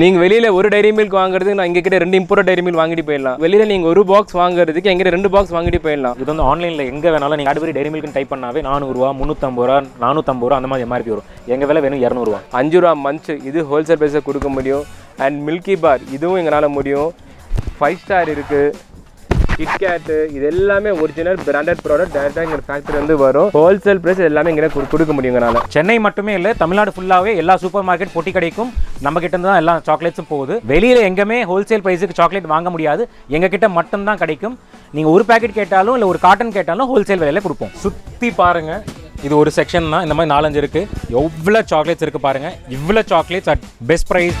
நீங்க வெளியில ஒரு டைரி மில்க் வாங்குறதுக்கு நான் இங்க கிட்ட ரெண்டு இம்போர்ட் டைரி மில்க் வாங்கிட்டு போய்லாம். வெளியில நீங்க ஒரு பாக்ஸ் வாங்குறதுக்கு எங்க கிட்ட ரெண்டு பாக்ஸ் வாங்கிட்டு போய்லாம். இது வந்து ஆன்லைன்ல எங்க வேணாலும் நீங்க Cadbury டைரி மில்க்னு டைப் பண்ணாவே 400 ரூபாய் 350 ரூபாய் 450 ரூபாய் அந்த மாதிரி எம்ஆர்பி வரும். எங்க விலை வெறும் 200 ரூபாய். 5 ரூபாய் மன்ச் இது ஹோல்சேல் பிரைஸ்ல கொடுக்க முடியும். அண்ட் மில்கி பார் இதுவும் எங்கனால முடியும். 5 ஸ்டார் இருக்கு. KitKat இது எல்லாமே ஒரிஜினல் பிராண்டட் ப்ராடக்ட் டைரக்டா இங்க ஃபேக்டரி வந்து வரும். ஹோல்சேல் பிரைஸ் எல்லாமே இங்க கொடுக்க முடியும்ங்கனால. சென்னை மட்டுமே இல்ல தமிழ்நாடு ஃபுல்லாவே எல்லா சூப்பர் மார்க்கெட் பொட்டி கடைக்கும் நம்ம கிட்ட இருந்து தான் எல்லா சாக்லேட்ஸும் போகுது. வெளியில எங்கமே ஹோல்சேல் பிரைஸ்க்கு சாக்லேட் வாங்க முடியாது. எங்க கிட்ட மட்டும் தான் கிடைக்கும். நீங்க ஒரு பாக்கெட் கேட்டாலும் இல்ல ஒரு கார்டன் கேட்டாலும் ஹோல்சேல் விலையில கொடுப்போம். சுத்தி பாருங்க. இது ஒரு செக்ஷன் தான். இந்த மாதிரி 4-5 இருக்கு. எவ்வளவு சாக்லேட்ஸ் இருக்கு பாருங்க. இவ்வளவு சாக்லேட்ஸ் அட் பெஸ்ட் பிரைஸ்.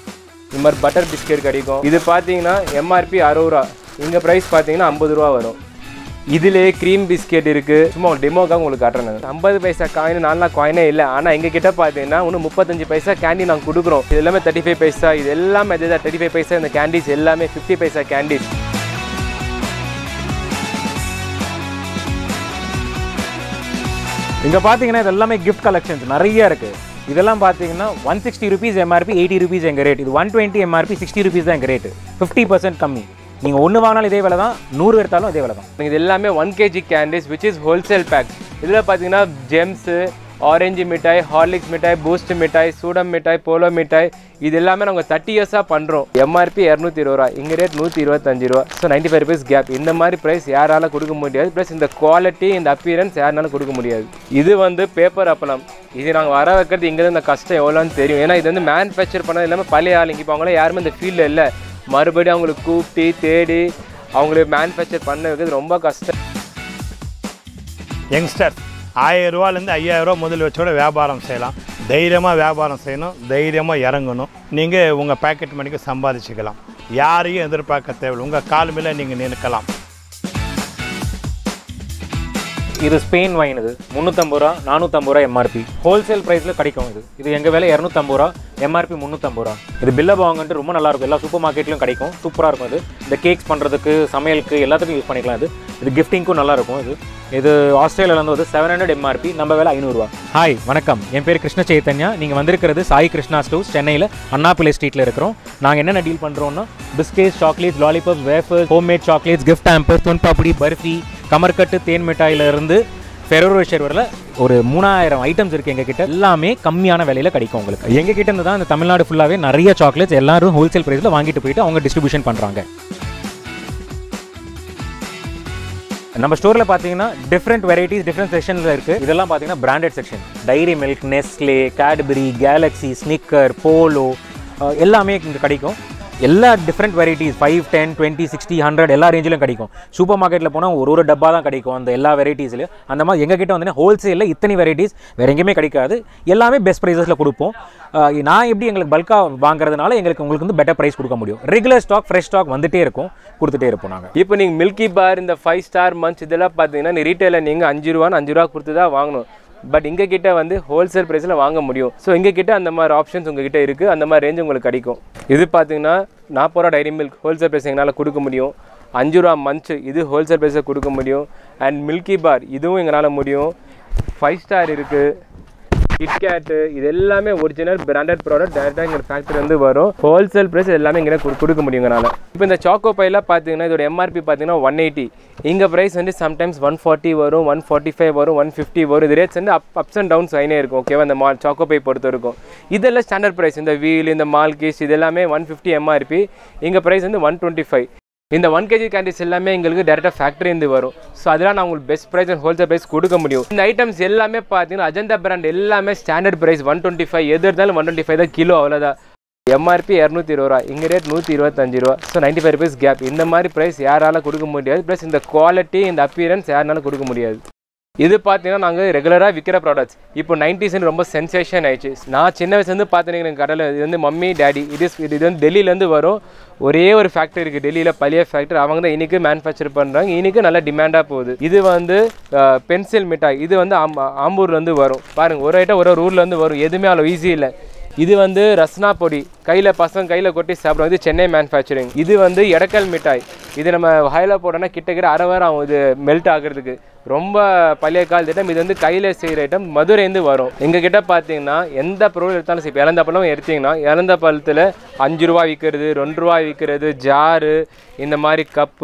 இந்த மாதிரி பட்டர் பிஸ்கெட் கிடைக்கும். இது பார்த்தீங்கன்னா எம்ஆர்பி 60 ரூபா, இங்கே ப்ரைஸ் பார்த்தீங்கன்னா 50 ரூபா வரும். இதிலே க்ரீம் பிஸ்கெட் இருக்குது. சும்மா டெமோக்காக உங்களுக்கு காட்டுறேன். 50 பைசா காயின் நான்லாம் காயினே இல்லை. ஆனால் எங்கள் கிட்டே பார்த்தீங்கன்னா இன்னும் 35 பைசா கேண்டி நாங்கள் கொடுக்குறோம். இது எல்லாமே 35 பைசா. இது எல்லாமே அதே தான் 35 பைசா. இந்த கேண்டீஸ் எல்லாமே 50 பைசா கேண்டீஸ். இங்கே பார்த்தீங்கன்னா இது எல்லாமே கிஃப்ட் கலெக்ஷன்ஸ் நிறைய இருக்குது. இதெல்லாம் பார்த்தீங்கன்னா 160 rupees எம்ஆர்பி, 80 rupees எங்கள் ரேட். இது 120 எம்ஆர்பி, 60 rupees தான் எங்கள் ரேட்டு. 50% கம்மி. நீங்கள் ஒன்று வாங்கினாலும் இதே விலை தான், 100 எடுத்தாலும் இதே விலை தான். இது எல்லாமே 1 kg candies which is wholesale pack. இதில் பார்த்தீங்கன்னா ஜெம்ஸு, ஆரஞ்சு மிட்டாய், ஹார்லிக்ஸ் மிட்டாய், பூஸ்ட் மிட்டாய், சூடம் மிட்டாய், போலோ மிட்டாய் இது எல்லாமே நாங்கள் 30 years பண்ணுறோம். எம்ஆர்பி 220 ரூபா, இங்கே ரேட் 125 ரூபா. So 95 rupees gap. இந்த மாதிரி ப்ரைஸ் யாராலும் கொடுக்க முடியாது. ப்ளஸ் இந்த குவாலிட்டி இந்த அப்பியரன்ஸ் யாருனாலும் கொடுக்க முடியாது. இது வந்து பேப்பர் அப்பளம். இது நாங்கள் வர வைக்கிறது இங்கேருந்து இந்த கஷ்டம் எவ்வளோன்னு தெரியும். ஏன்னா இது வந்து மேனுஃபேக்சர் பண்ணது எல்லாமே பழைய ஆளுங்க. இப்போ அவங்களாம் யாருமே இந்த ஃபீல்டில் இல்லை. மறுபடியும் அவங்களுக்கு கூப்பிட்டு தேடி அவங்களுக்கு மேனுஃபேக்சர் பண்ண வைக்கிறது ரொம்ப கஷ்டம். யங்ஸ்டர் 1000 ரூபாலேருந்து 5000 ரூபா முதல் வச்சோட வியாபாரம் செய்யலாம். தைரியமாக வியாபாரம் செய்யணும், தைரியமாக இறங்கணும். நீங்கள் உங்கள் பேக்கெட் மணிக்கு சம்பாதிச்சுக்கலாம். யாரையும் எதிர்பார்க்க தேவையில்லை. உங்கள் கால் மேலே நீங்கள் நிற்கலாம். இது ஸ்பெயின் வைன். இது 350 ரூபா, 450 ரூபா எம்ஆர்பி. ஹோல்சேல் ப்ரைஸில் கிடைக்கும். இது எங்கள் விலை 250 ரூபா, எம்ஆர்பி 350 ரூபா. இது பில்லபாங்கன்ட்டு ரொம்ப நல்லாயிருக்கும். எல்லா சூப்பர் மார்க்கெட்லையும் கிடைக்கும். சூப்பராக இருக்கும். அது இந்த கேக்ஸ் பண்ணுறதுக்கு, சமையலுக்கு எல்லாத்துக்கும் யூஸ் பண்ணிக்கலாம். இது கிஃப்டிங்க்கும் நல்லாயிருக்கும். இது ஆஸ்திரேலியாவிலேருந்து வந்து 700 எம்ஆர்பி, நம்ம விலை 500 ரூபா. ஹாய் வணக்கம், என் பேர் கிருஷ்ண சைத்தன்யா. நீங்கள் வந்திருக்கிறது சாய் கிருஷ்ணா ஸ்டோர்ஸ், சென்னையில் அண்ணா பிள்ளை ஸ்ட்ரீட்டில் இருக்கிறோம். நாங்கள் என்னென்ன டீல் பண்ணுறோன்னா biscuits, chocolates, lollipop, wafers, homemade chocolates, gift hampers, தொன் பாப்படி, பர்ஃபி, கமர்கட்டு, தேன் மிட்டாயிலிருந்து ஃபெரோரோஷர் வரல ஒரு 3000 ஐட்டம்ஸ் இருக்குது எங்கள் கிட்ட. எல்லாமே கம்மியான விலையில் கிடைக்கும் உங்களுக்கு. எங்கள் கிட்டேருந்து தான் இந்த தமிழ்நாடு ஃபுல்லாகவே நிறைய சாக்லேட்ஸ் எல்லாரும் ஹோல்சேல் ப்ரைஸில் வாங்கிட்டு போயிட்டு அவங்க டிஸ்ட்ரிபியூஷன் பண்ணுறாங்க. நம்ம ஸ்டோரில் பார்த்தீங்கன்னா டிஃப்ரெண்ட் வெரைட்டிஸ் டிஃப்ரெண்ட் செக்ஷன்ஸில் இருக்குது. இதெல்லாம் பார்த்தீங்கன்னா branded section. Dairy Milk, Nestle, Cadbury, Galaxy, Snickers, Polo எல்லாமே இங்கே கிடைக்கும். எல்லா டிஃப்ரெண்ட் வெரைட்டிஸ் 5, 10, 20, 60, 100 எல்லா ரேஞ்சிலும் கிடைக்கும். சூப்பர் மார்க்கெட்டில் போனால் ஒரு டப்பா தான் கிடைக்கும் அந்த எல்லா வெரைட்டிஸ்லையும். அந்த மாதிரி எங்கள் கிட்டே வந்து ஹோல்சேலில் இத்தனை வெரைட்டிஸ் வேறு எங்கேயுமே கிடைக்காது. எல்லாமே பெஸ்ட் ப்ரைஸஸில் கொடுப்போம். நான் எப்படி எங்களுக்கு பல்காக வாங்குறதுனால உங்களுக்கு வந்து பெட்டர் ப்ரைஸ் கொடுக்க முடியும். ரெகுலர் ஸ்டாக், ஃப்ரெஷ் ஸ்டாக் வந்துகிட்டே இருக்கும், கொடுத்துட்டே இருப்போம் நாங்கள். இப்போ நீங்கள் மில்கி பார் இந்த 5 star மன்ச் இதெல்லாம் பார்த்தீங்கன்னா நீ ரீட்டெயிலில் நீங்கள் 5 ரூபான்னு 5 ரூபா கொடுத்து தான் வாங்கணும். பட் இங்கே கிட்ட வந்து ஹோல்சேல் ப்ரைஸில் வாங்க முடியும். ஸோ இங்கே கிட்ட அந்த மாதிரி ஆப்ஷன்ஸ் உங்ககிட்ட இருக்குது. அந்த மாதிரி ரேஞ்ச் உங்களுக்கு கிடைக்கும். இது பார்த்தீங்கன்னா 40 ரூபா டைரி மில்க், ஹோல்சேல் ப்ரைஸ் எங்களால் கொடுக்க முடியும். 5 ரூபா மன்ச் இது ஹோல்சேல் ப்ரைஸை கொடுக்க முடியும். அண்ட் மில்கி பார் இதுவும் எங்களால் முடியும். 5 star இருக்குது. KitKat இது எல்லாமே ஒரிஜினல் பிராண்டட் ப்ராடக்ட் டைரக்டாக எங்கள் ஃபேக்டரி வந்து வரும். ஹோல்சேல் ப்ரைஸ் எல்லாமே இங்கே கொடுக்க முடியுங்கனால. இப்போ இந்த சாக்கோ பைலாம் பார்த்தீங்கன்னா இதோட எம்ஆர்பி பார்த்தீங்கன்னா 180. இங்கே ப்ரைஸ் வந்து சம்டைம்ஸ் 140 வரும், 145 வரும், 150 வரும். இது ரேட்ஸ் வந்து அப்ஸ் அண்ட் டவுன்ஸ் ஆயினே இருக்கும். ஓகேவா? இந்த மால் சாக்கோ பை பொறுத்த இருக்கும். இதெல்லாம் ஸ்டாண்டர்ட் ப்ரைஸ். இந்த வீல், இந்த மால் கீஸ் இது எல்லாமே 150 எம்ஆர்பி. இங்கே ப்ரைஸ் வந்து 125. இந்த 1 kg கேண்டிஸ் எல்லாமே எங்களுக்கு டேரெக்டாக ஃபேக்ட்ரிந்து வரும். ஸோ அதெல்லாம் நான் உங்களுக்கு best price and wholesale price கொடுக்க முடியும். இந்த ஐட்டம்ஸ் எல்லாமே பார்த்தீங்கன்னா அஜந்தா பிராண்ட் எல்லாமே ஸ்டாண்டர்ட் ப்ரைஸ் 125. எது இருந்தாலும் 125 தான் கிலோ, அவ்வளோதான். எம்ஆர்பி 220 ரூபா, இங்கே ரேட் 125 ரூபா. So 95 rupees gap. இந்த மாதிரி ப்ரைஸ் யாராலும் கொடுக்க முடியாது. ப்ளஸ் இந்த குவாலிட்டி இந்த அப்பியரன்ஸ் யாருனாலும் கொடுக்க முடியாது. This is a regular product. Now, the 90s is a sensation. I was in the mummy, daddy. This is Delhi. There is a factory in Delhi. They are manufactured in Delhi. They are demanded. This is a pencil mithai. This is an ambur. There is a rule. This is Rasna Podi. This is Chennai manufacturing. This is Yadakal Mithai. This is a melt. This is a mother. This is a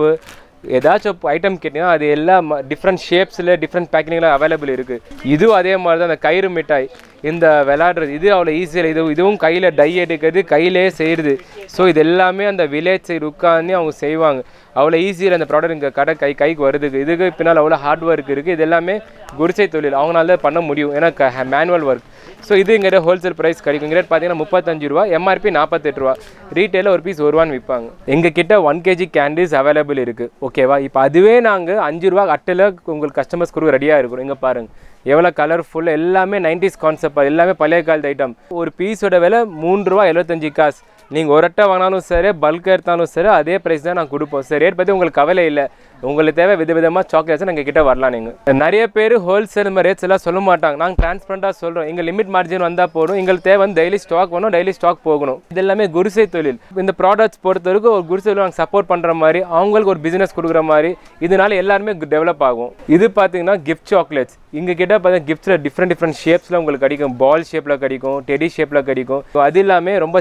ஏதாச்சும் item கேட்டினா அது எல்லாம் different ஷேப்ஸ்ல different பேக்கிங்ல அவேilable இருக்கு. இது அதே மாதிரி தான் அந்த கயிறு மிட்டாய் இந்த விளையாடுறது இது அவ்வளவு ஈஸியா இதுவும் கையில டை எடுக்கிறது கையிலேயே செய்யிறது. சோ இது எல்லாமே அந்த வில்லேஜ் சைடு உட்கார்ந்து அவங்க செய்வாங்க. அவ்வளவு ஈஸியா அந்த ப்ராடக்ட் இங்க கடை கைக்கு வருது. இதுக்கு பின்னால அவ்வளவு ஹார்ட் வர்க் இருக்கு. இது எல்லாமே குடிசை தொழில் அவங்களால பண்ண முடியும். ஏனா மேனுவல் வர்க். சோ இது இங்க ஹோல்சேல் பிரைஸ் கிடைக்கும். ரேட் பாத்தீங்கன்னா 35 ரூபாய், MRP 48 ரூபாய். ரீட்டெயில ஒரு பீஸ் 1 விப்பாங்க. எங்க கிட்ட 1 kg candies available இருக்கு. ஓகேவா இப்போ அதுவே நாங்க 5 ரூபாய் அட்டல உங்க கஸ்டமர்ஸ் குடுக்க ரெடியா இருக்கோம். இங்க பாருங்க. எவ்வளவு கலர்ஃபுல் எல்லாமே 90s கான்செப்ட் எல்லாமே பழைய காலத்து ஐட்டம். ஒரு பீஸோட விலை 3 ரூபாய் 75 காசு. நீங்க ஒரு அட்டை வாங்குனாலும் சரி பல்கா எடுத்தாலும் சரி அதே பிரைஸ் தான் நான் கொடுப்போம். சரி ரேட் பத்தி உங்களுக்கு கவலை இல்ல. உங்களுக்கு தேவை விதவிதமா சாக்லேட்ஸ் நாங்க கிட்ட வரலாம் நீங்க. நிறைய பேர் ஹோல்சேல் ரேட்ஸ் எல்லாம் சொல்ல மாட்டாங்க. நாங்க ட்ரான்ஸ்பரண்டா சொல்றோம். எங்க லிமிட் மார்ஜின் வந்தா போறோம். எங்களுக்கு தேவை டெய்லி ஸ்டாக் வரணும், டெய்லி ஸ்டாக் போகணும். இதெல்லாம் குருசை தொழில். இந்த ப்ராடக்ட்ஸ் பொறுத்தருக்கு ஒரு குருசைல நாங்க சப்போர்ட் பண்ற மாதிரி அவங்களுக்கு ஒரு பிசினஸ் கொடுக்குற மாதிரி இதனால எல்லாரும் டெவலப் ஆகும். இது பாத்தீங்கன்னா கிஃப்ட் சாக்லேட்ஸ். இங்க கிட்ட பாத்தீங்கன்னா கிஃப்ட்ஸ்ல டிஃபரண்ட் ஷேப்ஸ்ல உங்களுக்கு கிடைக்கும். பால் ஷேப்ல கிடைக்கும், டெடி ஷேப்ல கிடைக்கும். அது எல்லாமே ரொம்ப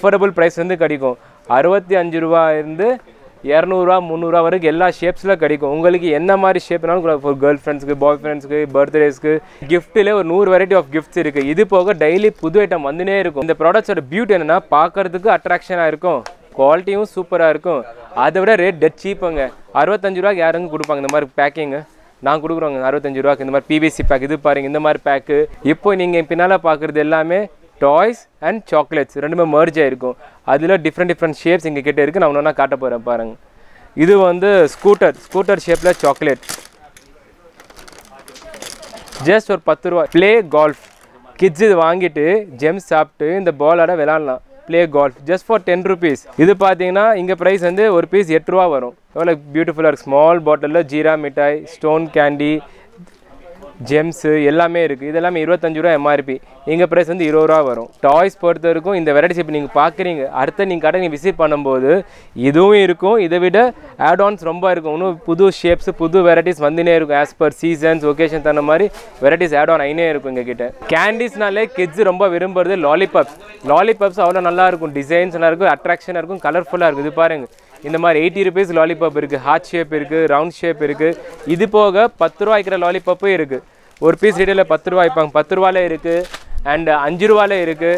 affordable price வந்து கிடைக்கும். 65 ரூபாய் இருந்து 200 ரூபாய் 300 ரூபாய் வரைக்கும் எல்லா ஷேப்ஸ்ல கிடைக்கும். உங்களுக்கு என்ன மாதிரி ஷேப்னாலும் for girl friends க்கு boy friends க்கு birthdays க்கு giftல ஒரு 100 variety of gifts இருக்கு. இது போக டெய்லி புது ஐட்டம் வந்துனே இருக்கும். இந்த productஸ்ோட பியூட்டி என்னன்னா பார்க்கிறதுக்கு அட்ராக்ஷனா இருக்கும். குவாலிட்டியும் சூப்பரா இருக்கும். அதோட ரேட் டட் சீப்ங்க. 65 ரூபாய்க்கு யாரும் கொடுப்பாங்க இந்த மாதிரி பேக்கிங். நான் கொடுக்குறேன் 65 ரூபாய்க்கு இந்த மாதிரி PVC பேக். இது பாருங்க இந்த மாதிரி பேக். இப்போ நீங்க பின்னால பார்க்கிறது எல்லாமே toys and chocolates ரெண்டுமே merge ஆயிருக்கும். அதுல different shapes இங்க கிட்ட இருக்கு. நான் ஒண்ணா காட்ட போறேன் பாருங்க. இது வந்து scooter shapeல chocolate just ஒரு 10 ரூபாய். play golf kids இது வாங்கிட்டு gems சாப்பிட்டு இந்த பாலோட விளையாடலாம். play golf just for 10 rupees. இது பாத்தீங்கன்னா இங்க price வந்து ஒரு பீஸ் 8 ரூபாய் வரும். எவ்வளவு பியூட்டிஃபுல்லா இருக்கு. small bottle ஜீரா மிட்டாய், stone candy, gems எல்லாமே இருக்கு. இதெல்லாம் 25 ரூபாய் MRP. இங்க பிரைஸ் வந்து 20 ரூபாய் வரும். டாய்ஸ் பொறுத்த இருக்கும். இந்த வெரைட்டிஸ் இப்ப நீங்க பாக்குறீங்க. அடுத்து நீங்க கடை நீ விசிட் பண்ணும்போது இதுவும் இருக்கும். இத விட ஆட் ஆன்ஸ் ரொம்ப இருக்கும். இன்னும் புது ஷேப்ஸ் புது வெரைட்டிஸ் வந்துனே இருக்கும். as per seasons occasion தன்ன மாதிரி வெரைட்டிஸ் ஆட் ஆன் ஐனே இருக்கும் இங்க கிட்ட. கேண்டீஸ்னாலே kids ரொம்ப விரும்புறது லாலிபாப்ஸ் அவ்வளவு நல்லா இருக்கும். டிசைன்ஸ் நல்லா இருக்கும், அட்ராக்ஷனா இருக்கும், கலர்ஃபுல்லா இருக்கும். இது பாருங்க. இந்த மாதிரி 80 rupees lollipop இருக்கு. heart shape இருக்கு, round shape இருக்கு. இது போக 10 ரூபாய்க்குற lollipop இருக்கு. ஒரு பீஸ் ரீடல 10 ரூபாய் பாங்க. 10 ரூபாயில இருக்கு and 5 ரூபாயில இருக்கு.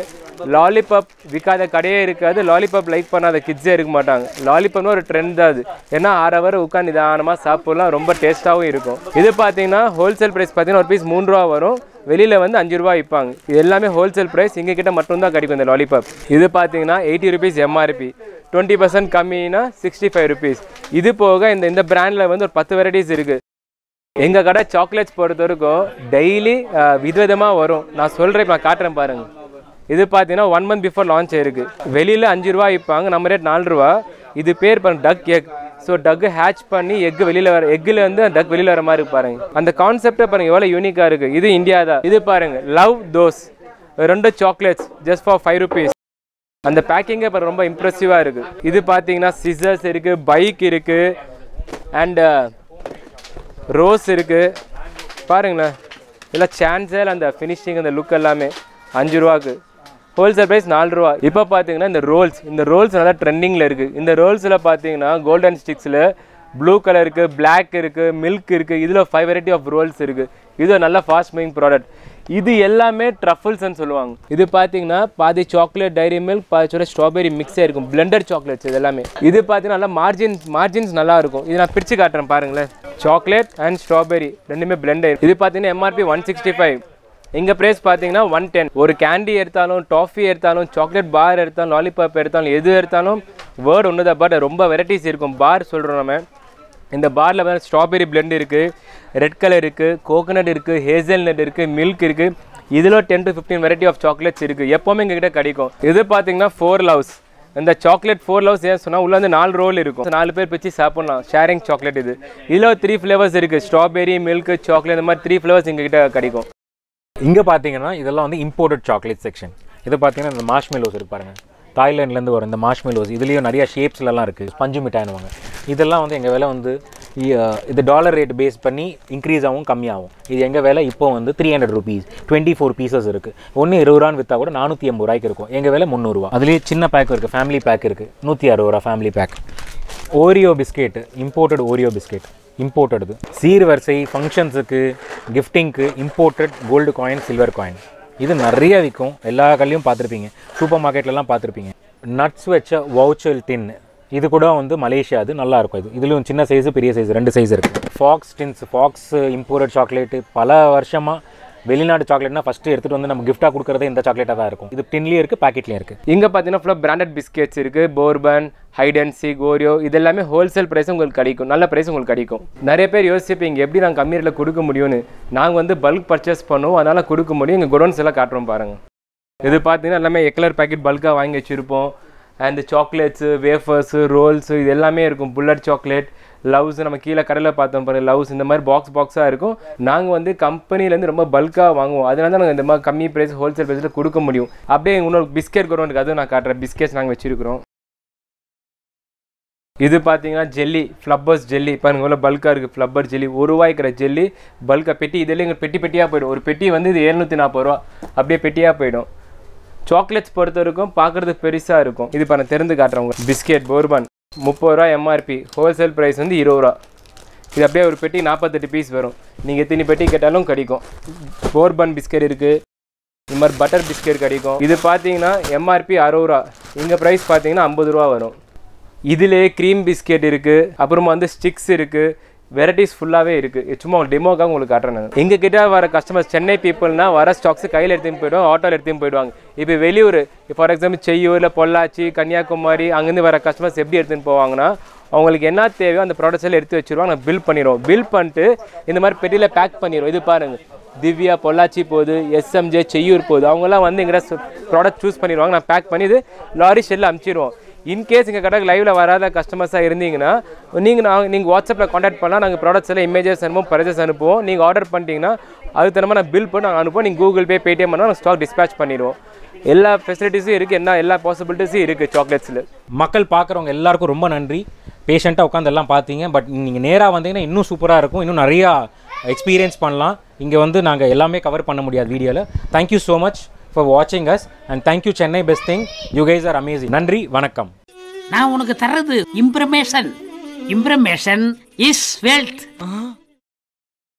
lollipop விக்காத கடையே இருக்காது. lollipop லைக் பண்ணாத கிட்ஸே இருக்க மாட்டாங்க. lollipopனா ஒரு ட்ரெண்ட் தான் அது. ஏன்னா ஆரவர் உட்கார்ந்து நிதானமா சாப்பிடலாம். ரொம்ப டேஸ்டாவும் இருக்கும். இது பாத்தீங்கன்னா ஹோல்சேல் பிரைஸ் பாத்தீங்கன்னா ஒரு பீஸ் 3 ரூபாய் வரும். வெளியில வந்து 5 ரூபாய் விப்பாங்க. இது எல்லாமே ஹோல்சேல் பிரைஸ். இங்க கிட்ட மட்டும் தான் கிடைக்கும் இந்த lollipop. இது பாத்தீங்கன்னா 80 rupees MRP. 20% கம்மினா 65 rupees. இது போக இந்த பிராண்ட்ல வந்து ஒரு 10 வெரைட்டிஸ் இருக்கு. எங்க கடை சாக்லேட்ஸ் பொறுத்த வரைக்கும் டெய்லி விதவிதமா வரும். நான் சொல்றேன் நான் காட்டுறேன் பாருங்க. இது பாத்தீங்கன்னா 1 month before launch ஆயிருக்கு. வெளியில 5 ரூபாய் விப்பாங்க. நம்ம ரேட் 4 ரூபாய். இது பேர் பாருங்க duck egg. So duck hatch பண்ணி எக் வெளியில வர எக்ல இருந்து டக் வெளியில வர மாதிரி பாருங்க. அந்த கான்செப்ட் பாருங்க எவ்வளவு யூனிக்கா இருக்கு. இது இந்தியாதா. இது பாருங்க லவ் தோஸ் ரெண்டு சாக்லேட்ஸ் just for 5 rupees. அந்த பேக்கிங்கே பாரு ரொம்ப இம்ப்ரெசிவா இருக்கு. இது பாத்தீங்கன்னா சிசர்ஸ் இருக்கு, பைக் இருக்கு and ரோஸ் இருக்கு. பாருங்களே. இல்ல சான்சல் அந்த ஃபினிஷிங் அந்த லுக் எல்லாமே 5 ரூபாய்க்கு. ஹோல்சேல் பிரைஸ் 4 ரூபாய். இப்போ பாத்தீங்கன்னா இந்த ரோல்ஸ் நல்லா ட்ரெண்டிங்ல இருக்கு. இந்த ரோல்ஸ்ல பாத்தீங்கன்னா கோல்டன் ஸ்டிக்ஸ்ல ப்ளூ கலர் இருக்கு, பிளாக் இருக்கு, மில்க் இருக்கு. இதுல 5 வெரைட்டி ஆஃப் ரோல்ஸ் இருக்கு. இது நல்ல ஃபாஸ்ட் மூவிங் ப்ராடக்ட். இது எல்லாமே ட்ரஃபிள்ஸ் ன்னு சொல்லுவாங்க. இது பாத்தீங்கன்னா பாதி சாக்லேட் டைரி மில்க் பாதியோட ஸ்ட்ராபெரி மிக்ஸே இருக்கும். பிளெண்டட் சாக்லேட்ஸ் இது எல்லாமே. இது பாத்தீங்கன்னா நல்லா மார்ஜின்ஸ் நல்லா இருக்கும். இது நான் பிரிச்சு காட்டுறேன் பாருங்களேன். சாக்லேட் அண்ட் ஸ்ட்ராபெரி ரெண்டுமே பிளெண்ட் ஆயிருக்கு. இது பாத்தீங்கன்னா MRP 165. இங்க பிரைஸ் பாத்தீங்கன்னா 110. ஒரு கேண்டி எடுத்தாலும் டாஃபி எடுத்தாலும் சாக்லேட் பார் எடுத்தாலும் லாலிபாப் எடுத்தாலும் எது எடுத்தாலும் வேர்ட் ஒண்ணுதான். பட் ரொம்ப வெரைட்டிஸ் இருக்கும். பார் சொல்றோம் நம்ம இந்த பார்ல வந்து strawberry blend இருக்கு, red color இருக்கு, coconut இருக்கு, hazelnut இருக்கு, milk இருக்கு. இதுல 10 to 15 variety of chocolates இருக்கு. எப்பவுமே எங்க கிட்ட கிடைக்கும். இது பாத்தீங்கன்னா 4 loaves. இந்த சாக்லேட் 4 loaves ஏன் சொன்னா உள்ள வந்து 4 roll இருக்கும். 4 பேர் பிச்சி சாப்பிடலாம். ஷேரிங் சாக்லேட் இது. இதுல 3 flavors இருக்கு. strawberry, milk, chocolate இந்த மாதிரி 3 flavors எங்க கிட்ட கிடைக்கும். இங்க பாத்தீங்கன்னா இதெல்லாம் வந்து imported chocolate section. இது பாத்தீங்கன்னா இந்த marshmallows இருக்கு பாருங்க. Thailand லந்து வர இந்த marshmallows இதுலயும் நிறைய ஷேப்ஸ்ல எல்லாம் இருக்கு ஸ்பஞ்சு மிட்டாய்னுவாங்க இதெல்லாம் வந்து எங்க வேல வந்து இது டாலர் ரேட் பேஸ் பண்ணி இன்கிரீஸ் ஆவும் கம்மியாவும் இது எங்க வேல இப்போ வந்து 300 rupees 24 pieces இருக்கு ஒண்ணு 20 ரூபாய் வித்தா கூட 480 ரூபாய்க்கு இருக்கும் எங்க வேல 300 ரூபாய் அதுலயே சின்ன பேக் இருக்கு ஃபேமிலி பேக் இருக்கு 160 ரூபாய் family pack Oreo biscuit imported Oreo biscuit imported இது சீர்வரிசை ஃபங்க்ஷன்ஸ்க்கு கிஃப்டிங்க்கு imported gold coin silver coin இது நிறைய விக்கும் எல்லா கல்லியும் பாத்துருப்பீங்க சூப்பர் மார்க்கெட்ல எல்லாம் பாத்துருப்பீங்க நட்ஸ் வெச்ச வவுச்சல் டின் இது கூட வந்து மலேசியா அது நல்லா இருக்கும் இது இதுலயும் சின்ன சைஸ் பெரிய சைஸ் ரெண்டு சைஸ் இருக்கு Fox's tins Fox's imported chocolate பல வருஷமா வெளிநாடு சாக்லேட்னா ஃபர்ஸ்ட் எடுத்துட்டு வந்து நம்ம gift-ஆ கொடுக்கறதே இந்த சாக்லேட்டா தான் இருக்கும் இது டின்லயே இருக்கு பாக்கெட்லயே இருக்கு இங்க பாத்தீங்கன்னா ஃபுல்லா பிராண்டட் பிஸ்கட்ஸ் இருக்கு Bourbon Hide and Seek Oreo இதெல்லாம் ஹோல்சேல் பிரைஸ் உங்களுக்கு கிடைக்கும் நல்ல பிரைஸ் உங்களுக்கு கிடைக்கும் நிறைய பேர் யோசிப்பீங்க எப்படி நான் கம்மி ரேட்ல கொடுக்க முடியும்னு நான் வந்து பல்க் பர்சேஸ் பண்ணுவோம் அதனால கொடுக்க முடியும் எங்க கோடன்ஸ் எல்லாம் காட்றோம் பாருங்க இது பாத்தீங்கன்னா எல்லாமே எக்லர் பாக்கெட் பல்கா வாங்கி வச்சிருப்போம் and chocolates wafers rolls இது எல்லாமே இருக்கும் bullet chocolate லவ்ஸ் நம்ம கீழ கடையில பார்த்தோம் பாருங்க லவ்ஸ் இந்த மாதிரி பாக்ஸ் பாக்ஸா இருக்கும் நாங்க வந்து கம்பெனில இருந்து ரொம்ப பல்கா வாங்குவோம் அதனால தான் நாங்க இந்த மாதிரி கம்மி பிரைஸ் ஹோல்சேல் பிரைஸ்ல கொடுக்க முடியும் அப்படியே இன்னொரு பிஸ்கட் கோரம் இருக்கு அது நான் காட்ற பிஸ்கட்ஸ் நாங்க வச்சிருக்கோம் இது பாத்தீங்கன்னா ஜெல்லி ஃப்ளப்பர்ஸ் ஜெல்லி பாருங்க உள்ள பல்கா இருக்கு ஃப்ளப்பர் ஜெல்லி 1 ரூபாய்க்குற ஜெல்லி பல்கா பெட்டி இதெல்லாம் பெட்டி பெட்டியா போய்டும் ஒரு பெட்டி வந்து இது 740 ரூபாய் அப்படியே பெட்டியா போய்டும் சாக்லேட்ஸ் பொறுத்த வரைக்கும் பாக்குறது பெருசா இருக்கும் இது பாருங்க தெரிந்து காட்றவங்க பிஸ்கட் Bourbon 30 ரூபாய் எம்ஆர்பி ஹோல்சேல் பிரைஸ் வந்து 20 ரூபாய் இது அப்படியே ஒரு பெட்டி 48 பீஸ் வரும் நீங்க எத்தனை பெட்டி கேட்டாலும் கிடைக்கும் Bourbon பிஸ்கட் இருக்கு இந்த மாதிரி பட்டர் பிஸ்கட் கிடைக்கும் இது பாத்தீங்கன்னா எம்ஆர்பி 60 ரூபாய் இங்க பிரைஸ் பாத்தீங்கன்னா 50 ரூபாய் வரும் இதிலே கிரீம் பிஸ்கட் இருக்கு அப்புறமா வந்து ஸ்டிக்ஸ் இருக்கு வெரைட்டிஸ் ஃபுல்லாவே இருக்கு சும்மா டெமோக்காக உங்களுக்கு காட்டுறேன் நான் எங்க கிட்ட வர கஸ்டமர்ஸ் சென்னை பீப்புள்னா வர ஸ்டாக்ஸ் கையில எடுத்துட்டு போய்டுவாங்க ஆட்டோல எடுத்துட்டு போய்டுவாங்க இப்போ வெளியூர் ஃபார் எக்ஸாம்பிள் செய்யூர்ல பொள்ளாச்சி கன்னியாகுமரி அங்கிருந்து வர கஸ்டமர்ஸ் எப்படி எடுத்துட்டு போவாங்கன்னா அவங்களுக்கு என்ன தேவையோ அந்த ப்ராடக்ட்ஸ் எல்லாம் எடுத்து வச்சிருவாங்க நான் பில் பண்ணிடுவோம் பில் பண்ணிட்டு இந்த மாதிரி பெட்டியில பேக் பண்ணிடுவோம் இது பாருங்க திவ்யா பொள்ளாச்சி போகுது எஸ்எம்ஜே செய்யூர் போகுது அவங்கெல்லாம் வந்து எங்கிட்ட ப்ராடக்ட் சூஸ் பண்ணிடுவாங்க நான் பேக் பண்ணி இது லாரி ஷெல்ல அனுப்பிச்சிடுவோம் இன்கேஸ் எங்கள் கடைக்கு லைவில் வராத கஸ்டமர்ஸாக இருந்தீங்கன்னா நீங்கள் வாட்ஸ்அப்பில் காண்டாக்ட் பண்ணலாம் நாங்கள் ப்ராடக்ட்ஸ் எல்லாம் இமேஜஸ் அனுப்புவோம் ப்ரைஸஸ் அனுப்புவோம் நீங்கள் ஆர்டர் பண்ணிட்டீங்கன்னா அதுக்கு தரமாக நான் பில் பண்ணி நாங்கள் அனுப்புவோம் நீங்கள் கூகுள் பே பேடிஎம் பண்ணால் நாங்கள் ஸ்டாக் டிஸ்பேச் பண்ணிடுவோம் எல்லா ஃபெசிலிட்டிஸும் இருக்குது என்ன எல்லா பாசிபிலிட்டிஸும் இருக்குது சாக்லேட்ஸில் மக்கள் பார்க்குறவங்க எல்லாருக்கும் ரொம்ப நன்றி பேஷண்ட்டாக உட்காந்து எல்லாம் பார்த்தீங்க பட் நீங்கள் நேராக வந்தீங்கன்னா இன்னும் சூப்பராக இருக்கும் இன்னும் நிறையா எக்ஸ்பீரியன்ஸ் பண்ணலாம் இங்கே வந்து நாங்கள் எல்லாமே கவர் பண்ண முடியாது வீடியோவில் thank you so much for watching us and thank you Chennai best thing you guys are amazing நன்றி வணக்கம் நான் உங்களுக்கு தரது information is wealth